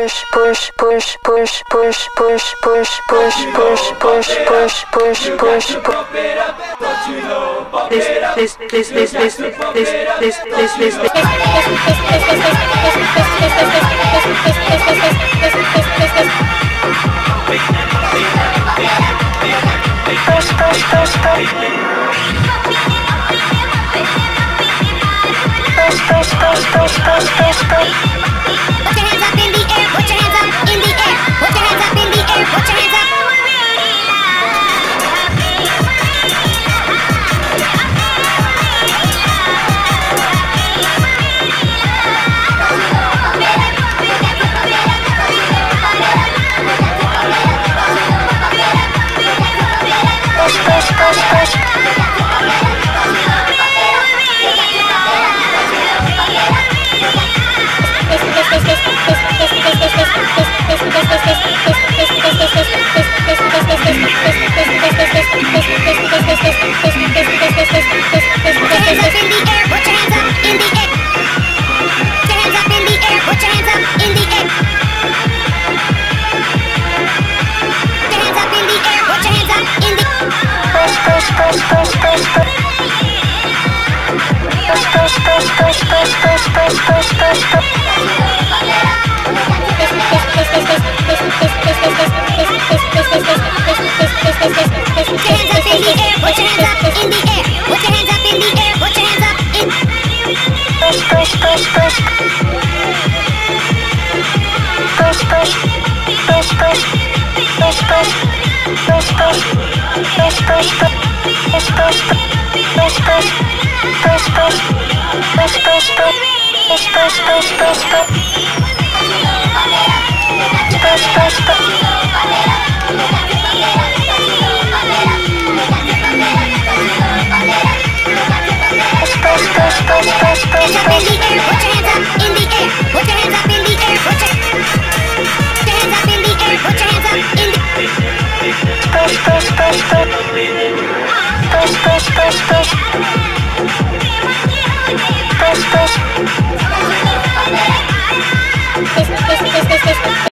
Put your hands up in the air, put your hands up in the air, put your hands up in the air, put your hands up. Push, push, push, push. Push, push, push, push.